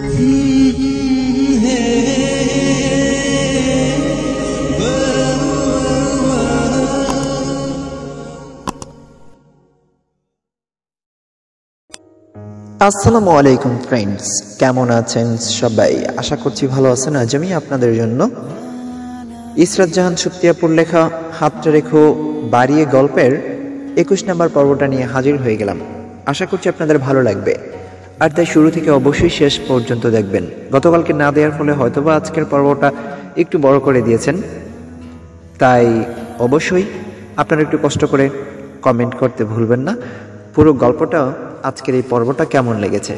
আসসালামু আলাইকুম ফ্রেন্ডস, কেমন আছেন সবাই? আশা করছি ভালো আছেন। আজ আমি আপনাদের জন্য ইশরাত জাহান সুপ্তি আপুর লেখা হাতটা রেখো বাড়িয়ে গল্পের 21 নম্বর পর্বটা নিয়ে হাজির হয়ে গেলাম। আশা করছি আপনাদের ভালো লাগবে, আর তাই শুরু থেকে অবশ্যই শেষ পর্যন্ত দেখবেন। গতকালকে না দেওয়ার ফলে হয়তোবা আজকের পর্বটা একটু বড় করে দিয়েছেন, তাই অবশ্যই আপনারা একটু কষ্ট করে কমেন্ট করতে ভুলবেন না। পুরো গল্পটা, আজকের এই পর্বটা কেমন লেগেছে,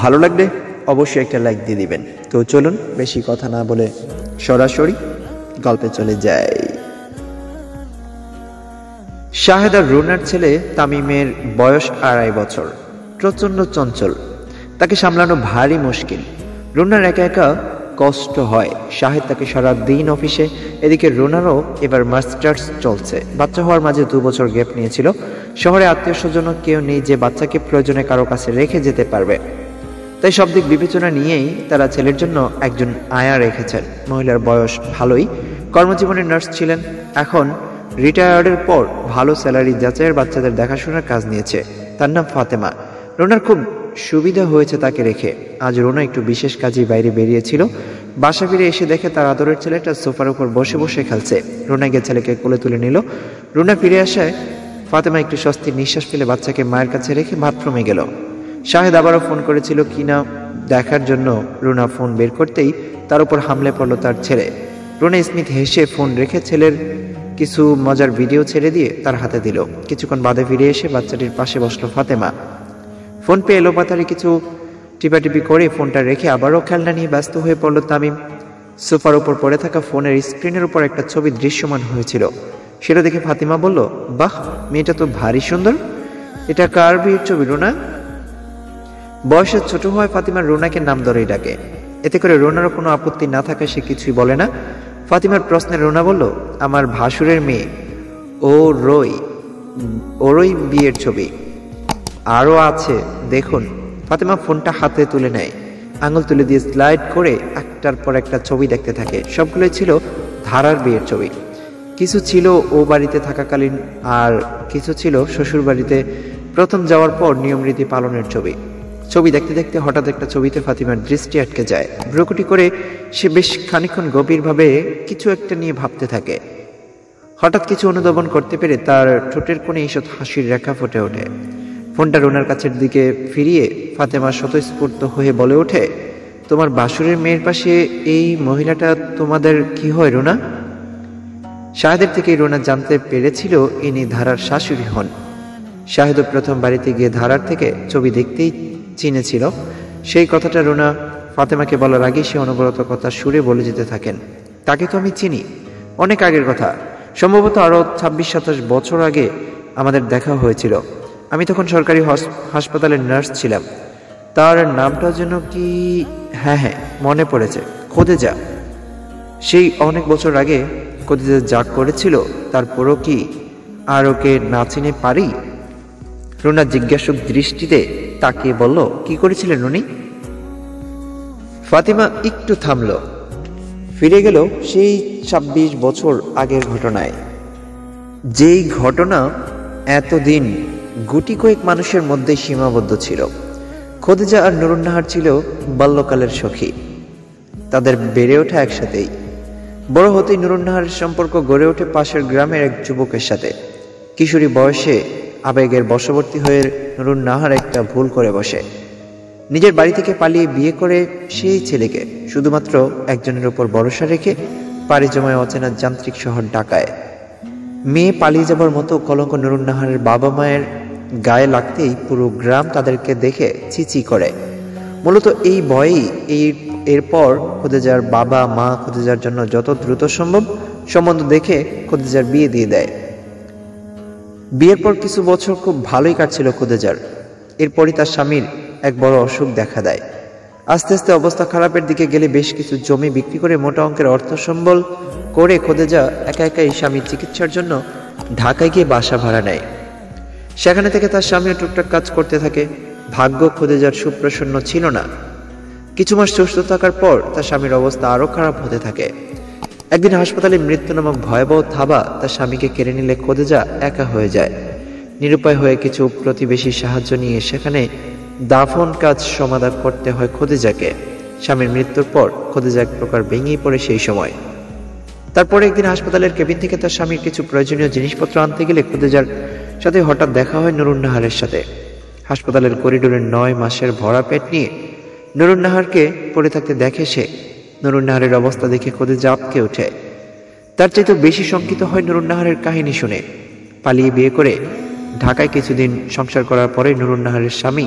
ভালো লাগলে অবশ্যই একটা লাইক দিয়ে দিবেন। তো চলুন বেশি কথা না বলে সরাসরি গল্পে চলে যাই। শাহেদার রুনার ছেলে তামিমের বয়স 2.5 বছর। প্রচণ্ড চঞ্চল, তাকে সামলানো ভারী মুশকিল। রুনার একা একা কষ্ট হয়। শাহেদ তাকে সারাদিন অফিসে, এদিকে রুনারও এবার মাস্টার্স চলছে। বাচ্চা হওয়ার মাঝে 2 বছর গ্যাপ নিয়েছিল। শহরে আত্মীয় স্বজন কেউ নেই যে বাচ্চাকে প্রয়োজনে কারো কাছে রেখে যেতে পারবে, তাই সব দিক বিবেচনা নিয়েই তারা ছেলের জন্য একজন আয়া রেখেছেন। মহিলার বয়স ভালোই, কর্মজীবনে নার্স ছিলেন, এখন রিটায়ার্ডের পর ভালো স্যালারি যাচাইয়ের বাচ্চাদের দেখাশোনার কাজ নিয়েছে। তার নাম ফাতেমা। রুনার খুব সুবিধা হয়েছে তাকে রেখে। আজ রুনা একটু বিশেষ কাজে বাইরে বেরিয়েছিল। বাসা ফিরে এসে দেখে তার আদরের ছেলেটা সোফার উপর বসে বসে খেলছে। রুনা গিয়ে ছেলেকে কোলে তুলে নিল। রুনা ফিরে আসায় ফাতেমা একটু স্বস্তির নিঃশ্বাস ফেলে বাচ্চাকে মায়ের কাছে রেখে বাথরুমে গেল। শাহেদ আবারও ফোন করেছিল কিনা দেখার জন্য। রুনা ফোন বের করতেই তার উপর হামলে পড়ল তার ছেলে। রুনা স্মিথ হেসে ফোন রেখে ছেলের কিছু মজার ভিডিও ছেড়ে দিয়ে তার হাতে দিল। কিছুক্ষণ বাদে ফিরে এসে বাচ্চাটির পাশে বসলো ফাতেমা। ফোন পেয়ে এলোপাতারি কিছু টিপাটিপি করে ফোনটা রেখে আবারও খেলনা নিয়ে ব্যস্ত হয়ে পড়ল তামিম। সোফার উপর পড়ে থাকা ফোনের স্ক্রিনের উপর একটা ছবি দৃশ্যমান হয়েছিল। সেটা দেখে ফাতেমা বলল, বাহ, মেয়েটা তো ভারী সুন্দর। এটা কার বিয়ের ছবি? রুনা। বয়সে ছোট হওয়ায় ফাতেমার রুনাকে নাম ধরেই ডাকে, এতে করে রুনারও কোনো আপত্তি না থাকায় সে কিছুই বলে না। ফাতেমার প্রশ্নে রুনা বলল, আমার ভাসুরের মেয়ে ওরই বিয়ের ছবি, আরও আছে দেখুন। ফাতেমা ফোনটা হাতে তুলে নেয়, আঙুল তুলে দিয়ে স্লাইড করে একটার পর একটা ছবি দেখতে থাকে। সবগুলোই ছিল ধারার বিয়ের ছবি। কিছু ছিল ও বাড়িতে থাকাকালীন, আর কিছু ছিল শ্বশুর বাড়িতে প্রথম যাওয়ার পর নিয়মরীতি পালনের ছবি। ছবি দেখতে দেখতে হঠাৎ একটা ছবিতে ফাতেমার দৃষ্টি আটকে যায়। ভ্রুকুটি করে সে বেশ খানিকক্ষণ গভীরভাবে কিছু একটা নিয়ে ভাবতে থাকে। হঠাৎ কিছু অনুধাবন করতে পেরে তার ঠোঁটের কোণে ঈষৎ হাসির রেখা ফুটে ওঠে। ফোনটা রুনার কাছের দিকে ফিরিয়ে ফাতেমা স্বতঃস্ফূর্ত হয়ে বলে ওঠে, তোমার বাসুরের মেয়ের পাশে এই মহিলাটা তোমাদের কি হয় রুনা? শাহেদের থেকে রুনা জানতে পেরেছিল ইনি ধারার শাশুড়ি হন। শাহেদও প্রথম বাড়িতে গিয়ে ধারার থেকে ছবি দেখতেই চিনেছিল। সেই কথাটা রুনা ফাতেমাকে বলার আগে সে অনবরত কথা সুরে বলে যেতে থাকেন, তাকে তো আমি চিনি, অনেক আগের কথা, সম্ভবত আরও 26-27 বছর আগে আমাদের দেখা হয়েছিল। আমি তখন সরকারি হাসপাতালের নার্স ছিলাম। তার নামটা যেন কি, হ্যাঁ মনে পড়েছে, খোদেজা। সেই অনেক বছর আগে খোদেজা যা করেছিল তারপরও কি আর ওকে না চিনে পারি? রুনা জিজ্ঞাসক দৃষ্টিতে তাকিয়ে বলল, কি করেছিলেন উনি? ফাতেমা একটু থামল, ফিরে গেল সেই 26 বছর আগের ঘটনায়, যেই ঘটনা এতদিন গুটি কয়েক মানুষের মধ্যে সীমাবদ্ধ ছিল। খোদেজা আর নুরুন্নাহার ছিল বাল্যকালের সখী। তাদের বেড়ে ওঠা একসাথেই। বড় হতেই নুরুন্নাহারের সম্পর্ক গড়ে ওঠে পাশের গ্রামের এক যুবকের সাথে। কিশোরী বয়সে আবেগের বশবর্তী হয়ে নুরুন্নাহার একটা ভুল করে বসে। নিজের বাড়ি থেকে পালিয়ে বিয়ে করে সেই ছেলেকে, শুধুমাত্র একজনের উপর ভরসা রেখে পাড়ি জমায় অচেনা যান্ত্রিক শহর ঢাকায়। মেয়ে পালিয়ে যাবার মতো কলঙ্ক নুরুন্নাহারের বাবা মায়ের গায়ে লাগতেই পুরো গ্রাম তাদেরকে দেখে চিচি করে। মূলত এই ভয়েই এরপর খোদেজার বাবা মা খোদেজার জন্য যত দ্রুত সম্ভব সম্বন্ধ দেখে খোদেজার বিয়ে দিয়ে দেয়। বিয়ের পর কিছু বছর খুব ভালোই কাটছিল খোদেজার। এরপরই তার স্বামীর এক বড় অসুখ দেখা দেয়। আস্তে আস্তে অবস্থা খারাপের দিকে গেলে বেশ কিছু জমি বিক্রি করে মোটা অঙ্কের অর্থ সম্বল করে খোদেজা একা একাই স্বামীর চিকিৎসার জন্য ঢাকায় গিয়ে বাসা ভাড়া নেয়। সেখানে থেকে তার স্বামীও টুকটাক কাজ করতে থাকে। ভাগ্য খুদেজার সুপ্রসন্ন ছিল না। কিছু মাস সুস্থ থাকার পর তার স্বামীর অবস্থা আরও খারাপ হতে থাকে। একদিন হাসপাতালে মৃত্যু নামক ভয়াবহ থাবা তার স্বামীকে কেড়ে নিলে খুদেজা একা হয়ে যায়। নিরুপায় হয়ে কিছু প্রতিবেশীর সাহায্য নিয়ে সেখানে দাফন কাজ সমাধান করতে হয় খুদেজাকে। স্বামীর মৃত্যুর পর খুদেজা এক প্রকার ভেঙেই পড়ে সেই সময়। তারপরে একদিন হাসপাতালের কেবিন থেকে তার স্বামীর কিছু প্রয়োজনীয় জিনিসপত্র আনতে গেলে খুদেজার সাথে হঠাৎ দেখা হয় নুরুন্নাহারের সাথে। হাসপাতালের করিডোরে 9 মাসের ভরা পেট নিয়ে নুরুন্নাহারকে পড়ে থাকতে দেখে সে। নুরুন্নাহারের অবস্থা দেখে খুদেজা আঁতকে ওঠে। তার চাইতে বেশি শঙ্কিত হয় নুরুন্নাহারের কাহিনী শুনে। পালিয়ে বিয়ে করে ঢাকায় কিছুদিন সংসার করার পরে নুরুন্নাহারের স্বামী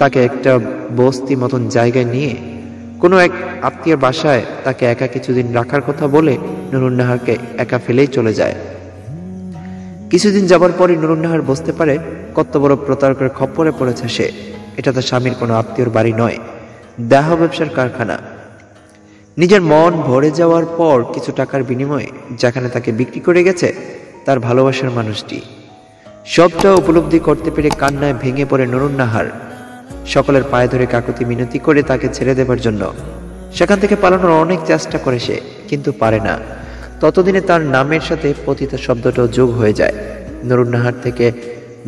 তাকে একটা বস্তি মতন জায়গায় নিয়ে কোনো এক আত্মীয়ের বাসায় তাকে একা কিছুদিন রাখার কথা বলে নুরুন্নাহারকে একা ফেলেই চলে যায়। কিছুদিন যাবার পরে নুরুন্নাহার বুঝতে পারে কত বড় প্রতারকের খপ্পরে পড়েছে সে। এটা তার স্বামীর কোনো আত্মীয়র বাড়ি নয়, দেহ ব্যবসার কারখানা। নিজের মন ভরে যাওয়ার পর কিছু টাকার বিনিময়ে যেখানে তাকে বিক্রি করে গেছে তার ভালোবাসার মানুষটি, সবটা উপলব্ধি করতে পেরে কান্নায় ভেঙে পড়ে নুরুন্নাহার। সকলের পায়ে ধরে কাকুতি মিনতি করে তাকে ছেড়ে দেবার জন্য। সেখান থেকে পালানোর অনেক চেষ্টা করে সে, কিন্তু পারে না। ততদিনে তার নামের সাথে পতিতা শব্দটাও যোগ হয়ে যায়। নুরুন্নাহার থেকে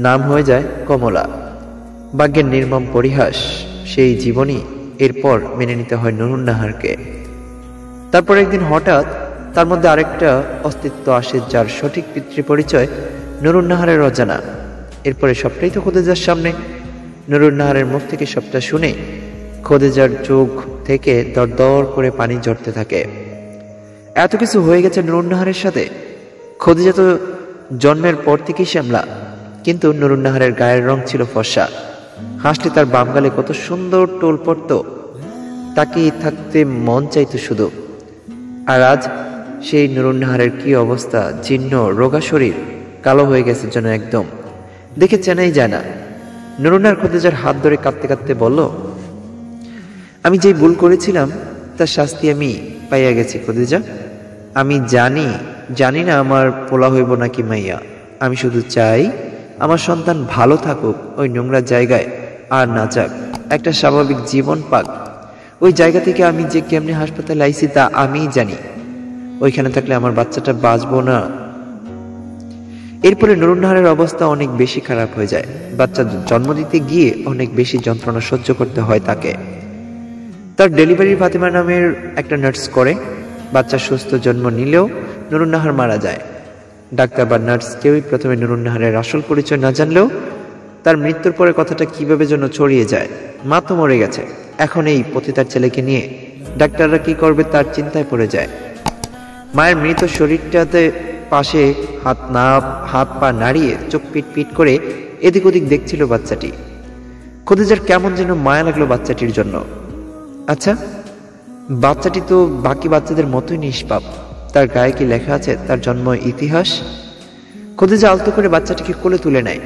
নাম হয়ে যায় কমলা। ভাগ্যের নির্মম পরিহাস, সেই জীবনই এরপর মেনে নিতে হয় নুরুন্নাহারকে। তারপর একদিন হঠাৎ তার মধ্যে আরেকটা অস্তিত্ব আসে যার সঠিক পিতৃ পরিচয় নুরুন্নাহারের অজানা। এরপরে সবটাই তো খুদেজার সামনে। নুরুন্নাহারের মুখ থেকে সবটা শুনে খুদেজার চোখ থেকে দরদর করে পানি ঝরতে থাকে। এত কিছু হয়ে গেছে নুরুন্নাহারের সাথে। খুদেজা তো জন্মের পর থেকেই শ্যামলা, কিন্তু নুরুন্নাহারের গায়ের রং ছিল ফর্সা। হাসলে তার বাম গালে কত সুন্দর টোল পড়ত, তাকিয়ে থাকতে মন চাইতো শুধু। আর আজ সেই নুরুন্নাহারের কি অবস্থা! জীর্ণ রোগা শরীর, কালো হয়ে গেছে যেন একদম, দেখে চেনাই যায় না। নুরুন্নাহার খুদেজার হাত ধরে কাঁদতে কাঁদতে বলল, আমি যেই ভুল করেছিলাম তার শাস্তি আমি পাইয়া গেছি খুদেজা। আমি জানি না আমার পোলা হইব নাকি মাইয়া। আমি শুধু চাই আমার সন্তান ভালো থাকুক, ওই নোংরা জায়গায় আর না যাক, একটা স্বাভাবিক জীবন পাক। ওই জায়গা থেকে আমি যে কেমনে হাসপাতালে আইছি তা আমিই জানি। ওইখানে থাকলে আমার বাচ্চাটা বাঁচবো না। এরপরে নুরুন্নাহারের অবস্থা অনেক বেশি খারাপ হয়ে যায়। বাচ্চা জন্ম দিতে গিয়ে অনেক বেশি যন্ত্রণা সহ্য করতে হয় তাকে। তার ডেলিভারি ফাতেমা নামের একটা নার্স করে। বাচ্চা সুস্থ জন্ম নিলেও নুরুন্নাহার মারা যায়। ডাক্তার বা নার্স কেউই প্রথমে নুরুন্নাহারের আসল পরিচয় না জানলেও তার মৃত্যুর পরে কথাটা কিভাবে যেন ছড়িয়ে যায়। মা তো মরে গেছে, এখন এই পতিতার ছেলেকে নিয়ে ডাক্তাররা কি করবে তার চিন্তায় পড়ে যায়। মায়ের মৃত শরীরটাতে পাশে হাত পা নাড়িয়ে চোখ পিটপিট করে এদিক ওদিক দেখছিল বাচ্চাটি। খুদেজার কেমন যেন মায়া লাগলো বাচ্চাটির জন্য। আচ্ছা, বাচ্চাটি তো বাকি বাচ্চাদের মতোই নিষ্পাপ। তার গায়ে কি লেখা আছে তার জন্ম ইতিহাস? খুদেজা আলতো করে বাচ্চাটিকে কোলে তুলে নেয়।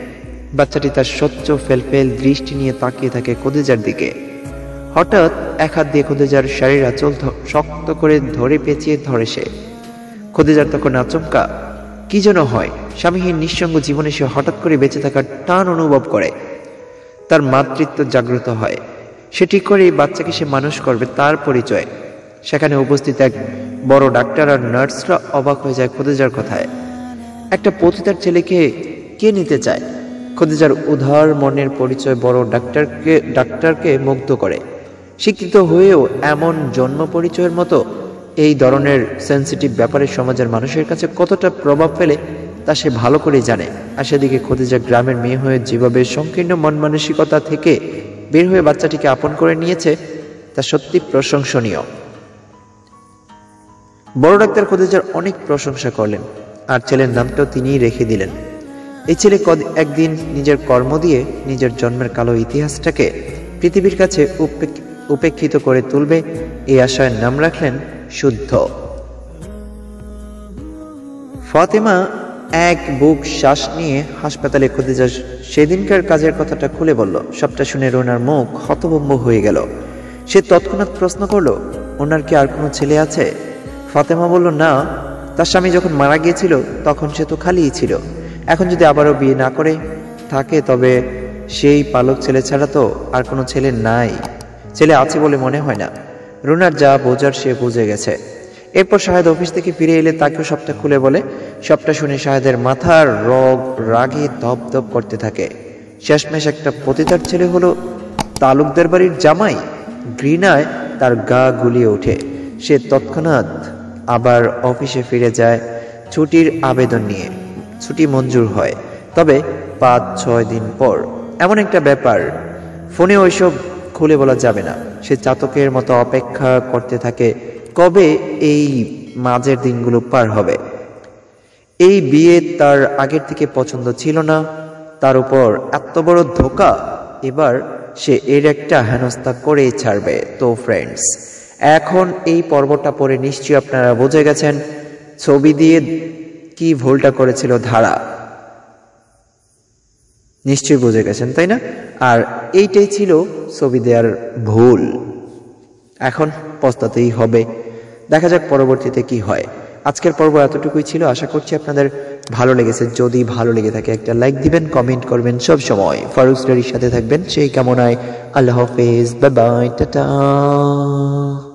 বাচ্চাটি তার স্বচ্ছ ফেলফেল দৃষ্টি নিয়ে তাকিয়ে থাকে খুদেজার দিকে। হঠাৎ এক হাত দিয়ে খুদেজার শাড়ির আঁচল শক্ত করে ধরে পেঁচিয়ে ধরে সে। খুদেজার তখন আচমকা কি যেন হয়। স্বামীহীন নিঃসঙ্গ জীবনে সে হঠাৎ করে বেঁচে থাকার টান অনুভব করে। তার মাতৃত্ব জাগ্রত হয়। সে ঠিক করে এই বাচ্চাকে সে মানুষ করবে তার পরিচয়। সেখানে উপস্থিত এক বড় ডাক্তার আর নার্সরা অবাক হয়ে যায় খুদেজার কথায়। একটা পতিতার ছেলেকে কে নিতে চায়? খুদেজার উদার মনের পরিচয় বড় ডাক্তারকে মুগ্ধ করে। শিক্ষিত হয়েও এমন জন্ম পরিচয়ের মতো এই ধরনের সেন্সিটিভ ব্যাপারে সমাজের মানুষের কাছে কতটা প্রভাব ফেলে তা সে ভালো করে জানে। আর সেদিকে খুদেজা গ্রামের মেয়ে হয়ে যেভাবে সংকীর্ণ মন মানসিকতা থেকে বের হয়ে বাচ্চাটিকে আপন করে নিয়েছে তা সত্যি প্রশংসনীয়। বড় ডাক্তার খুদেজার অনেক প্রশংসা করলেন, আর ছেলের নামটাও তিনিই রেখে দিলেন। এই ছেলে একদিন নিজের কর্ম দিয়ে নিজের জন্মের কালো ইতিহাসটাকে পৃথিবীর কাছে উপেক্ষিত করে তুলবে, এই আশায় নাম রাখলেন শুদ্ধ। ফাতেমা এক বুক শ্বাস নিয়ে হাসপাতালে খুদেজার সেদিনকার কাজের কথাটা খুলে বলল। সবটা শুনে রোনার মুখ হতভম্ব হয়ে গেল। সে তৎক্ষণাৎ প্রশ্ন করল, ওনার কি আর কোনো ছেলে আছে? ফাতেমা বলল, না, তার স্বামী যখন মারা গিয়েছিল তখন সে তো খালিই ছিল। এখন যদি আবারও বিয়ে না করে থাকে তবে সেই পালক ছেলে ছাড়া তো আর কোনো ছেলে নাই, ছেলে আছে বলে মনে হয় না। রুনার যা বোঝার সে বুঝে গেছে। এরপর শাহেদ অফিস থেকে ফিরে এলে তাকেও সবটা খুলে বলে। সবটা শুনে শাহেদের মাথার রগ রাগে ধপধপ করতে থাকে। শেষমেশ একটা পতিতার ছেলে হলো তালুকদার বাড়ির জামাই। ঘৃণায় তার গা গুলিয়ে ওঠে। সে তৎক্ষণাৎ আবার অফিসে ফিরে যায় ছুটির আবেদন নিয়ে। ছুটি মঞ্জুর হয়, তবে ৫-৬ দিন পর। এমন একটা ব্যাপার, ফোনে ওইসব খুলে বলা যাবে না। সে চাতকের মতো অপেক্ষা করতে থাকে কবে এই মাঝের দিনগুলো পার হবে। এই বিয়ে তার আগের থেকে পছন্দ ছিল না, তার উপর এত বড় ধোকা। এবার সে এর একটা হেনস্থা করেই ছাড়বে। তো ফ্রেন্ডস, এখন এই পর্বটা পড়ে নিশ্চয়ই আপনারা বুঝে গেছেন ছবি দিয়ে কি ভুলটা করেছিল ধারা। নিশ্চয়ই বুঝে গেছেন, তাই না? আর এইটাই ছিল ছবি দেওয়ার ভুল। এখন পস্তাতেই হবে। দেখা যাক পরবর্তীতে কি হয়। আজকের পর্ব এতটুকুই ছিল। আশা করছি আপনাদের ভালো লেগেছে। যদি ভালো লেগে থাকে একটা লাইক দিবেন, কমেন্ট করবেন, সব সময় ফারুকস ডায়েরির সাথে থাকবেন। সেই কামনায় আল্লাহ হাফেজ, বাই বাই, টাটা।